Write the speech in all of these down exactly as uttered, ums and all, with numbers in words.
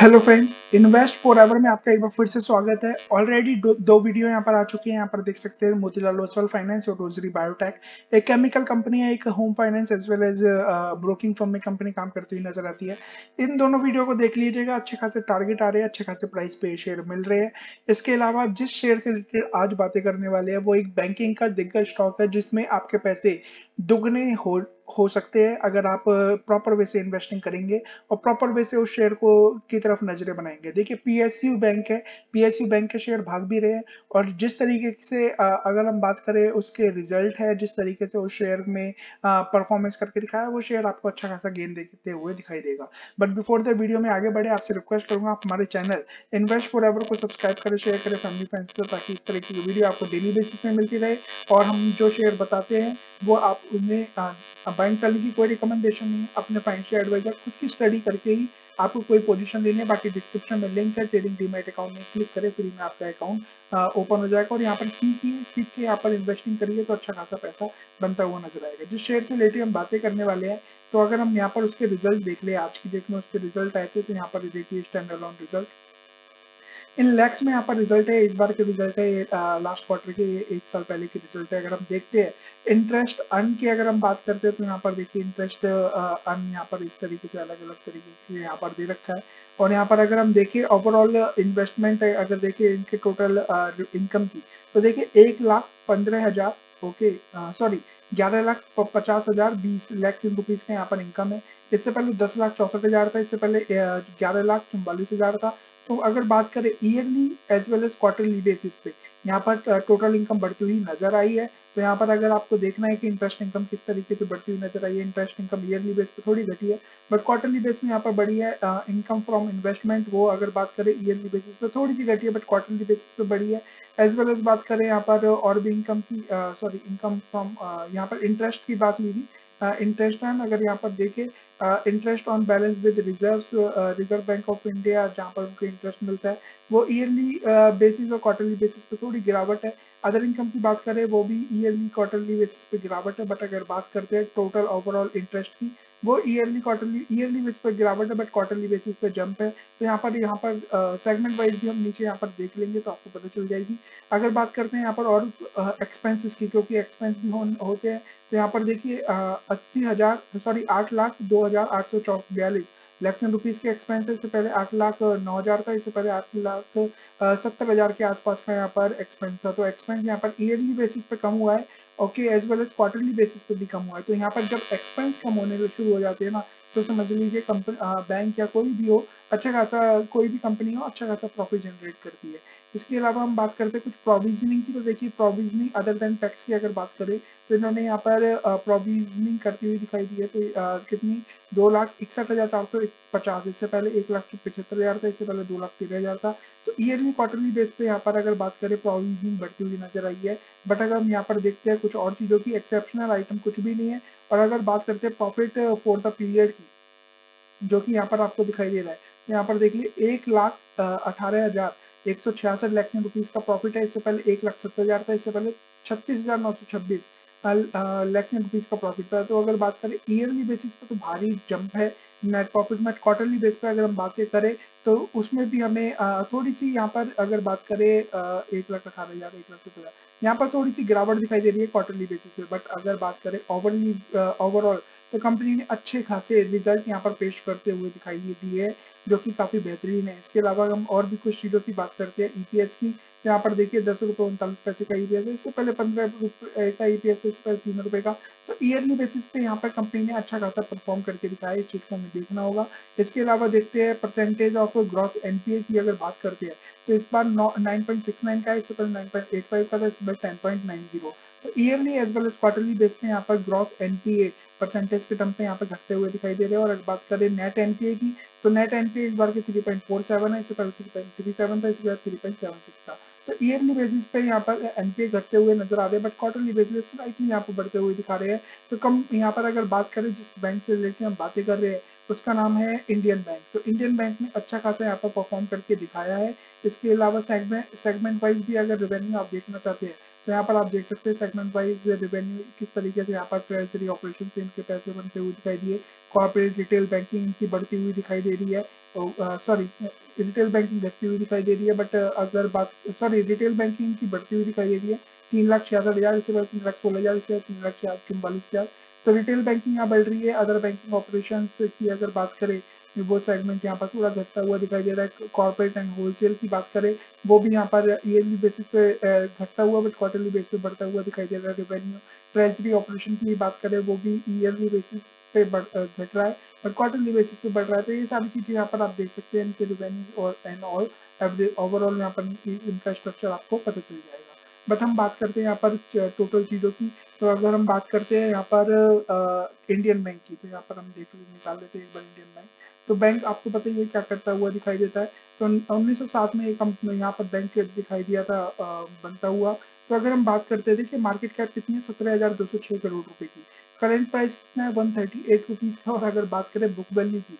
Hello friends, invest for ever में आपका एक बार फिर से स्वागत है। ऑलरेडी दो, दो वीडियो यहाँ पर आ चुकी हैं। यहाँ पर देख सकते हैं मोतीलाल ओसवाल फाइनेंस और रोजगरी बायोटेक, एक केमिकल कंपनी है, एक home finance as well as broking firm में कंपनी काम करती हुई नजर आती है। इन दोनों वीडियो को देख लीजिएगा, अच्छे खासे टारगेट आ रहे हैं, अच्छे खासे प्राइस पे शेयर मिल रहे हैं। इसके अलावा जिस शेयर से रिलेटेड आज बातें करने वाले हैं वो एक बैंकिंग का दिग्गज स्टॉक है जिसमें आपके पैसे दुगने हो हो सकते हैं अगर आप प्रॉपर वे से इन्वेस्टिंग करेंगे और प्रॉपर वे से उस शेयर को की तरफ नजरें बनाएंगे। देखिए, पीएसयू बैंक है, पीएसयू बैंक के शेयर भाग भी रहे हैं और जिस तरीके से अगर हम बात करें उसके रिजल्ट है, जिस तरीके से उस शेयर में परफॉर्मेंस करके दिखाया, वो शेयर आपको अच्छा खासा गेन देते हुए दिखाई देगा। बट बिफोर द वीडियो में आगे बढ़े, आपसे रिक्वेस्ट करूंगा आप हमारे चैनल इन्वेस्ट फॉर एवर को सब्सक्राइब करें, शेयर करें फैमिली फ्रेंड्स से, ताकि इस तरह की वीडियो आपको डेली बेसिस में मिलती रहे और हम जो शेयर बताते हैं वो आप उनमें बाइंग करने की कोई रिकमेंडेशन नहीं है। अपने फाइनेंशियल एडवाइजर खुद की स्टडी करके ही आपको कोई पोजीशन लेनी है। बाकी डिस्क्रिप्शन में लिंक है, ट्रेडिंग डीमैट अकाउंट में क्लिक करें, फ्री में आपका अकाउंट ओपन हो जाएगा और यहाँ पर सीखिए, सीख के यहाँ पर इन्वेस्टिंग करिए तो अच्छा खासा पैसा बनता हुआ नजर आएगा। जिस शेयर से रिलेटेड हम बातें करने वाले हैं तो अगर हम यहाँ पर उसके रिजल्ट देख ले, आज की डेट में उसके रिजल्ट आए थे तो यहाँ पर देखिए standalone result in lakhs में यहाँ पर रिजल्ट है, इस बार के रिजल्ट है, लास्ट क्वार्टर के एक साल पहले के रिजल्ट है। अगर हम देखते हैं इंटरेस्ट अर्न की अगर हम बात करते हैं तो यहाँ पर देखिए इंटरेस्ट अर्न यहाँ पर इस तरीके से अलग अलग तरीके से यहाँ पर दे रखा है और यहाँ पर अगर हम देखिए ओवरऑल इन्वेस्टमेंट अगर देखिए इनके टोटल इनकम की तो देखिए एक लाख पंद्रह हजार ओके सॉरी ग्यारह लाख पचास हजार बीस लाख रुपीज का यहाँ पर इनकम है। इससे पहले दस लाख चौसठ हजार था, इससे पहले ग्यारह लाख चौवालीस हजार था। तो अगर बात करें yearly as well as quarterly basis पे यहाँ पर टोटल इनकम बढ़ती हुई नजर आई है। तो यहाँ पर अगर आपको देखना है कि इंटरेस्ट इनकम किस तरीके से बढ़ती हुई नजर आई है, इंटरेस्ट इनकम ईयरली बेस पे थोड़ी घटी है बट क्वार्टरली बेस में यहाँ पर बढ़ी है। इनकम फ्रॉम इन्वेस्टमेंट वो अगर बात करें ईयरली बेसिस पे थोड़ी सी घटी है बट क्वार्टरली बेसिस पे बढ़ी है। एज वेल एज बात करें यहाँ पर और भी इनकम की सॉरी इनकम फ्रॉम यहाँ पर इंटरेस्ट की बात हुई थी, इंटरेस्ट uh, अगर यहाँ पर देखें interest on balance with reserves, reserve bank of India जहाँ पर उनको इंटरेस्ट मिलता है वो ईयरली बेसिस uh, और क्वार्टरली बेसिस पे थोड़ी गिरावट है। अदर इनकम की बात करें वो भी ईयरली क्वार्टरली बेसिस पे गिरावट है बट अगर बात करते हैं टोटल ओवरऑल इंटरेस्ट की वो ईयरली क्वार्टरली ईयरली बेसिस पे गिरावट है बट क्वार्टरली बेसिस पे जंप है। तो यहाँ पर यहाँ पर सेगमेंट वाइज भी हम नीचे यहाँ पर देख लेंगे तो आपको पता चल जाएगी। अगर बात करते हैं यहाँ पर और एक्सपेंसेस की, क्योंकि एक्सपेंस भी होते हैं तो यहाँ पर देखिए अस्सी हजार सॉरी आठ लाख दो हजार आठ सौ चौ बयालीस लैक्सन रुपीज के एक्सपेंस है। इससे पहले आठ लाख नौ हजार था, इससे पहले आठ लाख सत्तर हजार के आसपास का यहाँ पर एक्सपेंस था। तो एक्सपेंस यहाँ पर ईयरली बेसिस पे कम हुआ है okay, as well as quarterly basis पे भी कम हुआ है। तो यहाँ पर जब एक्सपेंस कम होने शुरू हो जाते हैं ना तो समझ लीजिए कंपनी बैंक या कोई भी हो, अच्छा खासा कोई भी कंपनी हो, अच्छा खासा प्रॉफिट जनरेट करती है। इसके अलावा हम बात करते हैं कुछ प्रोविजनिंग की, तो देखिए प्रोविजनिंग अदर देन टैक्स की अगर बात करें तो इन्होंने यहाँ पर प्रोविजनिंग करती हुई दिखाई दी है। तो आ, कितनी दो लाख इकसठ हजार चार सौ पचास, इससे पहले एक लाख पचहत्तर हजार था, इससे पहले दो लाख तेरह हजार था। तो ईयरली क्वार्टरली बेस पे यहाँ पर अगर बात करें प्रोविजनिंग बढ़ती हुई नजर आई है बट अगर हम यहाँ पर देखते हैं कुछ और चीजों की, एक्सेप्शनल आइटम कुछ भी नहीं है। और अगर बात करते हैं प्रॉफिट फॉर द पीरियड की जो कि यहाँ पर आपको दिखाई दे रहा है, यहाँ पर देख लीजिए एक लाख अठारह हजार एक सौ छियासठ लाख रुपीज का प्रॉफिट है। इससे पहले एक लाख सत्तर हजार था, इससे पहले छत्तीस हजार नौ सौ छब्बीस लाख रुपीज का प्रॉफिट था। तो अगर बात करें ईयरली बेसिस पे तो भारी जंप है नेट प्रॉफिट में। क्वार्टरली बेस पे अगर हम बातें करें तो उसमें भी हमें थोड़ी सी यहाँ पर अगर बात करें एक लाख अठारह हजार एक लाख सत्तर हजार यहाँ पर थोड़ी सी गिरावट दिखाई दे रही है क्वार्टरली बेसिस पे। बट अगर बात करें ओवरली ओवरऑल तो कंपनी ने अच्छे खासे रिजल्ट यहाँ पर पेश करते हुए दिखाई दिए है जो कि काफी बेहतरीन है। इसके अलावा हम और भी कुछ चीजों की बात करते हैं। ईपीएस की यहाँ पर देखिए दस रुपये उनतालीस पैसे का ईपीएस है, इससे पहले पंद्रह रुपए का ईपीएस है, इससे पहले तीन रुपए का। तो ईयरली बेसिस पे यहाँ पर कंपनी ने अच्छा खासा परफॉर्म करके दिखाया, इस चीज को हमें देखना होगा। इसके अलावा देखते हैं परसेंटेज ऑफ ग्रॉस एनपीए की अगर बात करते हैं तो इस बार नाइन पॉइंट सिक्स नाइन का है, इससे पहले नाइन पॉइंट एट फाइव का था, इस बार टेन पॉइंट नाइन जीरो। तो yearly as well as quarterly base पे यहाँ पर ग्रॉस एनपीए परसेंटेज के टर्म पे यहाँ पे घटते हुए दिखाई दे रहे हैं। और अगर बात करें नेट एनपीए की तो नेट एनपीए इस बार के तीन पॉइंट चार सात है, इससे पहले तीन पॉइंट तीन सात था, इससे पहले तीन पॉइंट सात छह था। तो ईयरली बेसिस पे यहाँ पर एनपीए घटते हुए नजर आ रहे हैं बट क्वार्टरली बेसिस स्लाइटली यहाँ पर बढ़ते हुए दिखा रहे हैं। तो कम यहाँ पर अगर बात करें जिस बैंक से रिलेटेड हम बातें कर रहे हैं उसका नाम है इंडियन बैंक। तो इंडियन बैंक ने अच्छा खासा यहाँ पर परफॉर्म करके दिखाया है। इसके अलावा सेगमेंट सेगमेंट वाइज भी अगर रेवेन्यू आप देखना चाहते हैं तो यहाँ पर आप देख सकते हैं सेगमेंट वाइज रेवेन्यू किस तरीके से यहाँ पर ट्रेजरी ऑपरेशन से इनके पैसे बनते हुए दिखाई दिए। कॉर्पोरेट रिटेल बैंकिंग इनकी बढ़ती हुई दिखाई दे रही है, सॉरी रिटेल बैंकिंग घटती हुई दिखाई दे रही है, बट अगर बात सॉरी रिटेल बैंकिंग की बढ़ती हुई दिखाई दे रही है तीन लाख छियासठ हजार इससे तीन लाख सोलह हजार इससे तीन लाख चौवालीस हजार। तो रिटेल बैंकिंग यहाँ बढ़ रही है। अदर बैंकिंग ऑपरेशन की अगर बात करें वो सेगमेंट यहाँ पर थोड़ा घटता हुआ दिखाई दे रहा है। कॉर्पोरेट एंड होलसेल की बात करें वो भी यहाँ पर ईयरली बेसिस पे घटता हुआ बट क्वार्टरली बेसिस पे बढ़ता हुआ दिखाई दे रहा है। रेवेन्यू ट्रेजरी ऑपरेशन की बात करें वो भी ईयरली बेसिस पे घट रहा है बट क्वार्टरली बेसिस पे बढ़ रहा है। तो ये सारी चीजें यहाँ पर आप देख सकते हैं इनके रेवेन्यू और एंड ऑल एवरेज ओवरऑल यहाँ पर इंफ्रास्ट्रक्चर आपको पता चल जाएगा। बट हम बात करते हैं यहाँ पर टोटल चीज़ों की। तो अगर हम बात करते हैं यहाँ पर आ, इंडियन बैंक की, तो यहाँ पर हम डेटा निकाल लेते हैं एक बार। इंडियन बैंक तो बैंक आपको पता ही है क्या करता हुआ दिखाई देता है। तो उन्नीस सौ सात में एक कंपनी यहाँ पर बैंक दिखाई दिया था आ, बनता हुआ। तो अगर हम बात करते थे कि मार्केट कैप कितनी है, सत्रह हजार दो सौ छह करोड़ रुपए की। करेंट प्राइस कितना है, वन थर्टी एट रुपीज का। और अगर बात करें बुक वैल्यू की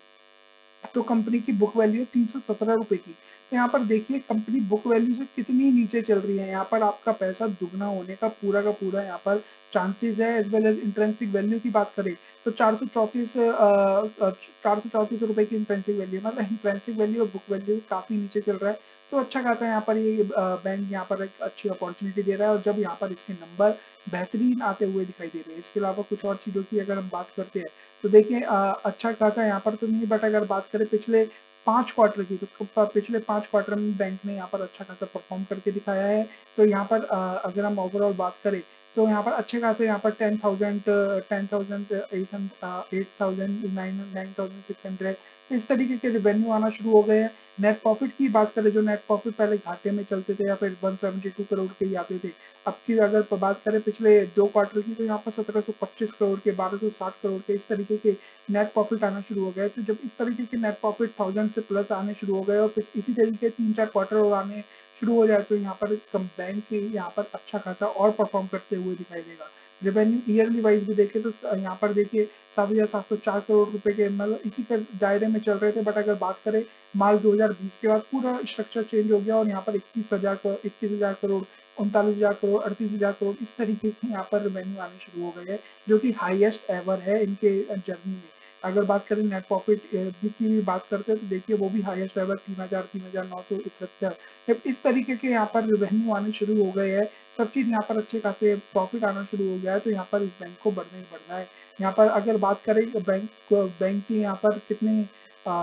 तो कंपनी की बुक वैल्यू तीन सौ सत्रह रुपए की। तो यहाँ पर देखिए कंपनी बुक वैल्यू से कितनी नीचे चल रही है। यहाँ पर आपका पैसा दुगना होने का पूरा का पूरा यहाँ पर चांसेस है। As well as intrinsic value की बात करें तो चार सौ चौतीस चार सौ चौतीस रुपए की इंट्रेंसिक वैल्यू, मतलब इंट्रेंसिक वैल्यू और बुक वैल्यू काफी नीचे चल रहा है। तो अच्छा खासा यहाँ पर ये बैंक यहाँ पर एक अच्छी अपॉर्चुनिटी दे रहा है और जब यहाँ पर इसके नंबर बेहतरीन आते हुए दिखाई दे रहे हैं। इसके अलावा कुछ और चीज़ों की अगर हम बात करते हैं तो देखिए अच्छा खासा यहाँ पर तो नहीं, बट अगर बात करें पिछले पाँच क्वार्टर की तो पिछले पाँच क्वार्टर में बैंक ने यहाँ पर अच्छा खासा परफॉर्म करके दिखाया है। तो यहाँ पर अगर हम ओवरऑल बात करें तो यहाँ पर अच्छे खासे यहाँ पर ten thousand ten thousand eight eight thousand nine nine thousand six hundred इस तरीके के रेवेन्यू आना शुरू हो गए हैं। नेट प्रॉफिट की बात करें, जो नेट प्रॉफिट पहले घाटे में चलते थे या फिर एक सौ बहत्तर करोड़ के ही आते थे, अब की अगर बात करें पिछले दो क्वार्टर की तो यहाँ पर सत्रह सौ पच्चीस करोड़ के, बारह सौ साठ करोड़ के इस तरीके के नेट प्रॉफिट आना शुरू हो गए। तो जब इस तरीके के नेट प्रॉफिट थाउजेंड से प्लस आने शुरू हो गए और फिर इसी तरीके तीन चार क्वार्टर और आने शुरू हो जाए तो यहाँ पर बैंक के यहाँ पर अच्छा खासा और परफॉर्म करते हुए दिखाई देगा। रेवेन्यू ईयरली वाइज भी देखें तो यहाँ पर देखिए सात हजार सात सौ चार करोड़ रुपए के, मतलब इसी के दायरे में चल रहे थे। बट अगर बात करें मार्च दो हजार बीस के बाद पूरा स्ट्रक्चर चेंज हो गया और यहाँ पर इक्कीस हजार इक्कीस हजार करोड़ उनतालीस हजार करोड़ अड़तीस हजार करोड़ इस तरीके की यहाँ पर रेवेन्यू आने शुरू हो गए हैं, जो कि हाईएस्ट एवर है इनके जर्नी में। अगर बात करें नेट प्रॉफिट की भी बात करते हैं तो देखिए वो भी हाईएस्ट एवर तीन हजार तीन हजार नौ सौ इकहत्तर जब इस तरीके के यहाँ पर रेवेन्यू आने शुरू हो गए हैं, सब चीज यहाँ पर अच्छे खासे प्रॉफिट आना शुरू हो गया है। तो यहाँ पर इस बैंक को बढ़ना ही बढ़ना है। यहाँ पर अगर बात करें बैंक बैंक की यहाँ पर कितने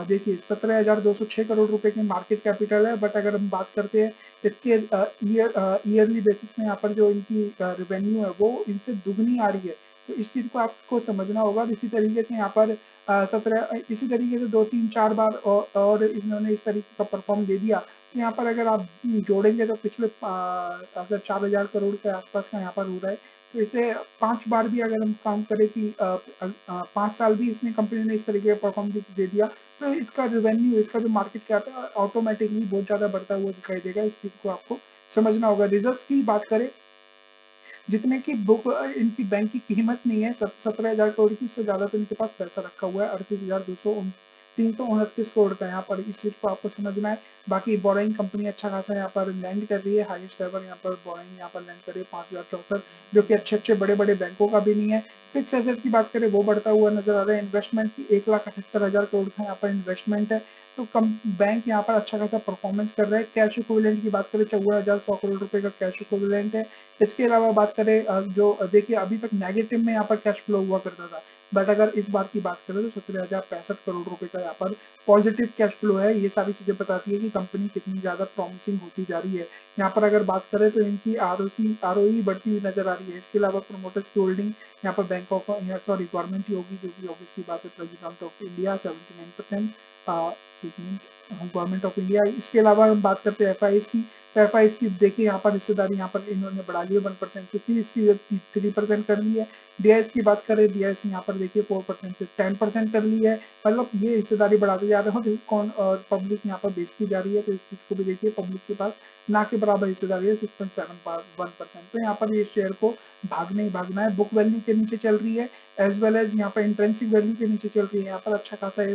देखिए सत्रह हजार दो सौ छह करोड़ रुपए की मार्केट कैपिटल है। बट अगर हम बात करते हैं इसके ईयर ईयरली बेसिस में यहाँ पर जो इनकी रेवेन्यू है वो इनसे दुगनी आ रही है। तो इस चीज को आपको समझना होगा। इसी तरीके से यहाँ पर सत्रह इसी तरीके से दो तीन चार बार और, और इन्होंने इस तरीके का परफॉर्म दे दिया। यहाँ पर अगर आप जोड़ेंगे तो पिछले अगर चार हजार करोड़ के आसपास का यहाँ पर हो रहा है तो इसे पांच बार भी अगर हम काउंट करें कि पांच साल भी इसने कंपनी ने इस तरीके का परफॉर्म दे दिया तो इसका रेवेन्यू इसका जो मार्केट कैप है ऑटोमेटिकली बहुत ज्यादा बढ़ता हुआ दिखाई देगा। इस चीज को आपको समझना होगा। रिजर्व की बात करें जितने की बुक इनकी बैंक की कीमत नहीं है, सत्रह हजार करोड़ की, उससे ज्यादा तो इनके पास पैसा रखा हुआ है अड़तीस हजार दो सौ तीन सौ उनतीस करोड़ का। यहाँ पर इस चीज को आपको समझना है। बाकी बोराइंग कंपनी अच्छा खासा यहाँ पर लैंड कर रही है, हाईएस्ट एवर यहाँ पर बोराइंग यहाँ पर लैंड कर रही है पांच हजार चौसठ, जो कि अच्छे अच्छे बड़े बड़े बैंकों का भी नहीं है। फिक्स एसेट की बात करें वो बढ़ता हुआ नजर आ रहा है। इन्वेस्टमेंट की एक लाख अठहत्तर हजार करोड़ का यहाँ पर इन्वेस्टमेंट है। तो कम बैंक यहाँ पर अच्छा खासा परफॉर्मेंस कर रहा है। कैश इक्विवेलेंट की बात करें चौवन हजार सौ करोड़ रुपए का कैश इक्विवेलेंट है। इसके अलावा बात करें जो देखिए अभी तक नेगेटिव में यहाँ पर कैश फ्लो हुआ करता था, बट अगर इस बार की बात करें तो सत्रह हजार पैंसठ करोड़ रुपए का यहाँ पर पॉजिटिव कैश फ्लो है। ये सारी चीजें बताती है कि कंपनी कितनी ज्यादा प्रॉमिसिंग होती जा रही है। यहाँ पर अगर बात करें तो इनकी आरओसी आरओई बढ़ती हुई नजर आ रही है। इसके अलावा प्रमोटर्स की होल्डिंग यहाँ पर बैंक ऑफ सॉरी गवर्नमेंट की होगी, जो कि ऑब्वियसली बात है president of India seventy nine percent government of India. इसके अलावा हम बात करते हैं एफ आई एस की। तो एफ आई एस की देखिए यहाँ पर हिस्सेदारी यहाँ पर इन्होंने बढ़ा ली है वन परसेंट से तीस थ्री परसेंट कर ली है। डी आई एस की बात करें डी आई एस यहाँ पर देखिए फोर परसेंट से टेन परसेंट कर ली है। मतलब ये हिस्सेदारी बढ़ाते जा रहे हैं कौन और पब्लिक यहाँ पर बेचती जा रही है। तो इस चीज को भी देखिए पब्लिक के पास ना के बराबर हिस्सेदारी है six point seven one percent. तो यहाँ पर ये शेयर को भागना ही भागना है। बुक वैल्यू के नीचे चल रही है एज वेल एज यहाँ पर इंट्रेंसिक वैल्यू के नीचे चल रही है। यहाँ पर अच्छा खासा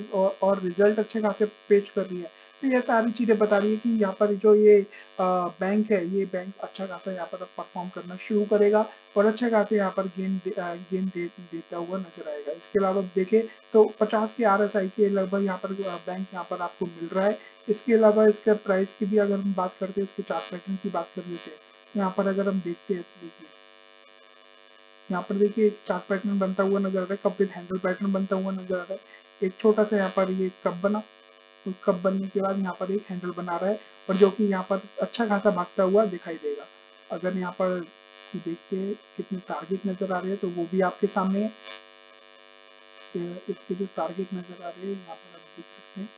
और रिजल्ट अच्छे खासे पेश कर रही है। तो ये सारी चीज़ें बता रही है कि यहाँ पर जो ये आ, बैंक है ये बैंक अच्छा खासा यहाँ पर परफॉर्म करना शुरू करेगा और अच्छा खासा यहाँ पर गेन दे, गेन दे, देता हुआ नजर आएगा। इसके अलावा देखें तो पचास के आर एस आई के लगभग यहाँ पर बैंक यहाँ पर आपको मिल रहा है। इसके अलावा इसके प्राइस की भी अगर हम बात करते हैं, इसके चार्ट पैटर्न की बात कर लेते हैं। यहाँ पर अगर हम देखते हैं तो देखिए यहाँ पर देखिए चार्ट पैटर्न बनता हुआ नजर आ रहा है, कप विद हैंडल पैटर्न बनता हुआ नजर आ रहा है। एक छोटा सा यहाँ पर ये कप बना, तो कप बनने के बाद यहाँ पर एक हैंडल बना रहा है और जो कि यहाँ पर अच्छा खासा भागता हुआ दिखाई देगा। अगर यहाँ पर देखते हैं कितने टारगेट नजर आ रहे हैं तो वो भी आपके सामने है। इसके जो टारगेट नजर आ रहे हैं यहाँ पर आप देख सकते हैं,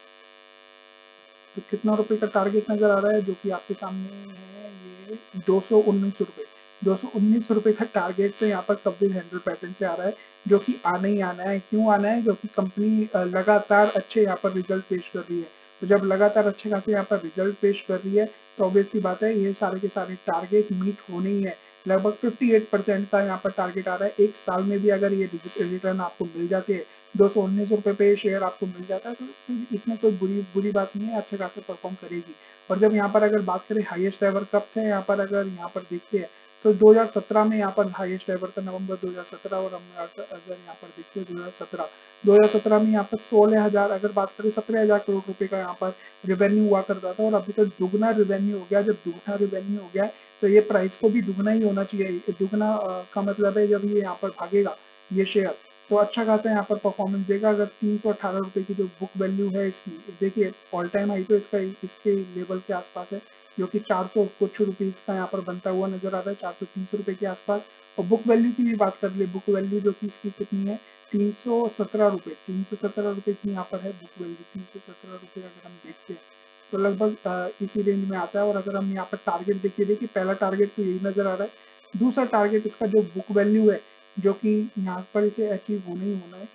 तो कितना रुपए का टारगेट नजर आ रहा है जो कि आपके सामने है, ये दो सौ उन्नीस रुपए दो सौ उन्नीस रुपए का टारगेट तो यहाँ पर कब्जिल हैंडल पैटर्न से आ रहा है जो कि आना ही आना है। क्यों आना है? जो कि कंपनी लगातार अच्छे यहाँ पर रिजल्ट पेश कर रही है, तो जब लगातार अच्छे खासे यहाँ पर रिजल्ट पेश कर रही है तो ऑब्वियसली बात है ये सारे के सारे टारगेट मीट होने ही है। लगभग अट्ठावन परसेंट का यहाँ पर टारगेट आ रहा है। एक साल में भी अगर ये रिटर्न आपको मिल जाते हैं, दो सौ उन्नीस रुपये पे शेयर आपको मिल जाता है, तो इसमें कोई बुरी बुरी बात नहीं है, अच्छे खासे परफॉर्म करेगी। और जब यहाँ पर अगर बात करें हाइएस्ट लेवल कब थे यहाँ पर, अगर यहाँ पर देखते हैं तो दो हज़ार सत्रह में यहाँ पर हाईएस्ट लेवल था, नवंबर दो हज़ार सत्रह। और हम अगर यहाँ पर देखिए दो हज़ार सत्रह दो हज़ार सत्रह में यहाँ पर सोलह हज़ार, अगर बात करें सत्रह हज़ार करोड़ रुपए का यहाँ पर रिवेन्यू हुआ करता था और अभी तो दुगना रिवेन्यू हो गया। जब दुगना रिवेन्यू हो गया है तो ये प्राइस को भी दुगना ही होना चाहिए। दुगना का मतलब है जब ये यहाँ पर भागेगा ये शेयर तो अच्छा खासा यहाँ पर परफॉर्मेंस देगा। अगर तीन सौ अठारह रुपये की जो बुक वैल्यू है इसकी, देखिए ऑल टाइम हाई तो इसका इसके लेवल के आसपास है जो कि चार सौ कुछ रुपये इसका यहाँ पर बनता हुआ नजर आ रहा है, चार सौ तीस रुपये के आसपास। और बुक वैल्यू की भी बात कर ले, बुक वैल्यू जो कि इसकी कितनी है, तीन सौ सत्रह रुपये तीन सौ सत्रह रुपये की यहाँ पर है बुक वैल्यू। तीन सौ सत्रह रुपये अगर हम देखते हैं तो लगभग इसी रेंज में आता है। और अगर हम यहाँ पर टारगेट देखिए, देखिए पहला टारगेट तो यही नजर आ रहा है, दूसरा टारगेट इसका जो बुक वैल्यू है जो कि यहाँ पर इसे अचीव होना ही होना है,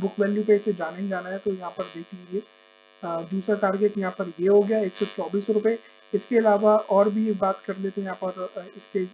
बुक वैल्यू पे इसे जाना ही जाना है। तो यहाँ पर देख लीजिए दूसरा टारगेट यहाँ पर ये हो गया एक सौ चौबीस रुपये। इसके अलावा और भी बात कर लेते हैं यहाँ पर इसके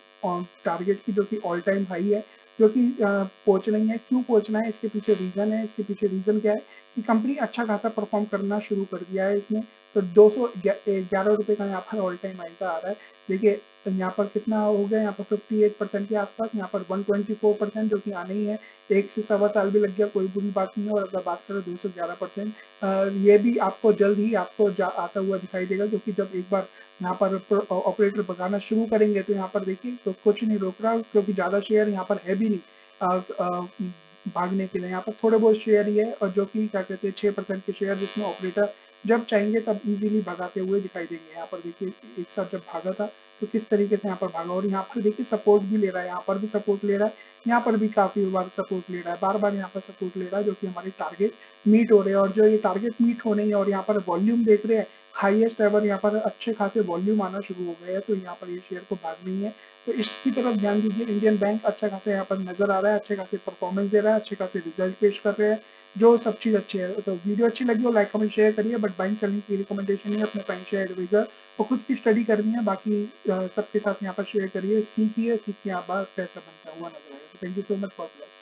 टारगेट की जो कि ऑल टाइम हाई है जो कि पहुँचना ही है। क्यों पहुँचना है, इसके पीछे रीज़न है। इसके पीछे रीज़न क्या है कि कंपनी अच्छा खासा परफॉर्म करना शुरू कर दिया है इसने। तो दो सौ ग्यारह रुपये का यहाँ पर ऑल टाइम हाई का आ रहा है। देखिए यहाँ पर कितना हो गया, यहाँ पर अट्ठावन परसेंट के आसपास, यहाँ पर एक सौ चौबीस परसेंट जो कि आने ही है। एक से सवा साल भी लग गया, कोई बुरी बात नहीं है। और अगर बात करें दो सौ ग्यारह परसेंट, ये भी आपको जल्द ही आपको आता हुआ दिखाई देगा क्योंकि जब एक बार यहाँ पर ऑपरेटर भगाना शुरू करेंगे तो यहाँ पर देखिए तो कुछ नहीं रोक रहा क्योंकि ज़्यादा शेयर यहाँ पर है भी नहीं आ, आ, भागने के लिए। यहाँ पर थोड़े बहुत शेयर ही है और जो कि क्या कहते हैं छः परसेंट के शेयर जिसमें ऑपरेटर जब चाहेंगे तब इजीली भगाते हुए दिखाई देंगे। यहाँ पर देखिए एक साथ जब भागा था तो किस तरीके से यहाँ पर भागा, और यहाँ पर देखिए सपोर्ट भी ले रहा है, यहाँ पर भी सपोर्ट ले रहा है, यहाँ पर भी काफी बार सपोर्ट ले रहा है, बार बार यहाँ पर सपोर्ट ले रहा है जो कि हमारे टारगेट मीट हो रहे हैं। और जो ये टारगेट मीट होने ही, और यहाँ पर वॉल्यूम देख रहे हैं हाईएस्ट लेवल यहाँ पर अच्छे खासे वॉल्यूम आना शुरू हो गया है तो यहाँ पर ये शेयर को भाग नहीं है, तो इसकी तरफ ध्यान दीजिए। इंडियन बैंक अच्छा खासा यहाँ पर नजर आ रहा है, अच्छे खासे परफॉर्मेंस दे रहा है, अच्छे खासे रिजल्ट पेश कर रहे हैं, जो सब चीज़ अच्छी है। तो वीडियो अच्छी लगी हो लाइक कमेंट शेयर करिए, बट बाइंग सेलिंग की रिकमेंडेशन है। अपने फाइनेंशियल एडवाइजर और खुद की स्टडी करनी है, बाकी सबके साथ यहाँ पर शेयर करिए, सीखिए, सीख के आप पैसा बनता हुआ नजर आएगा। Thank you so much for place.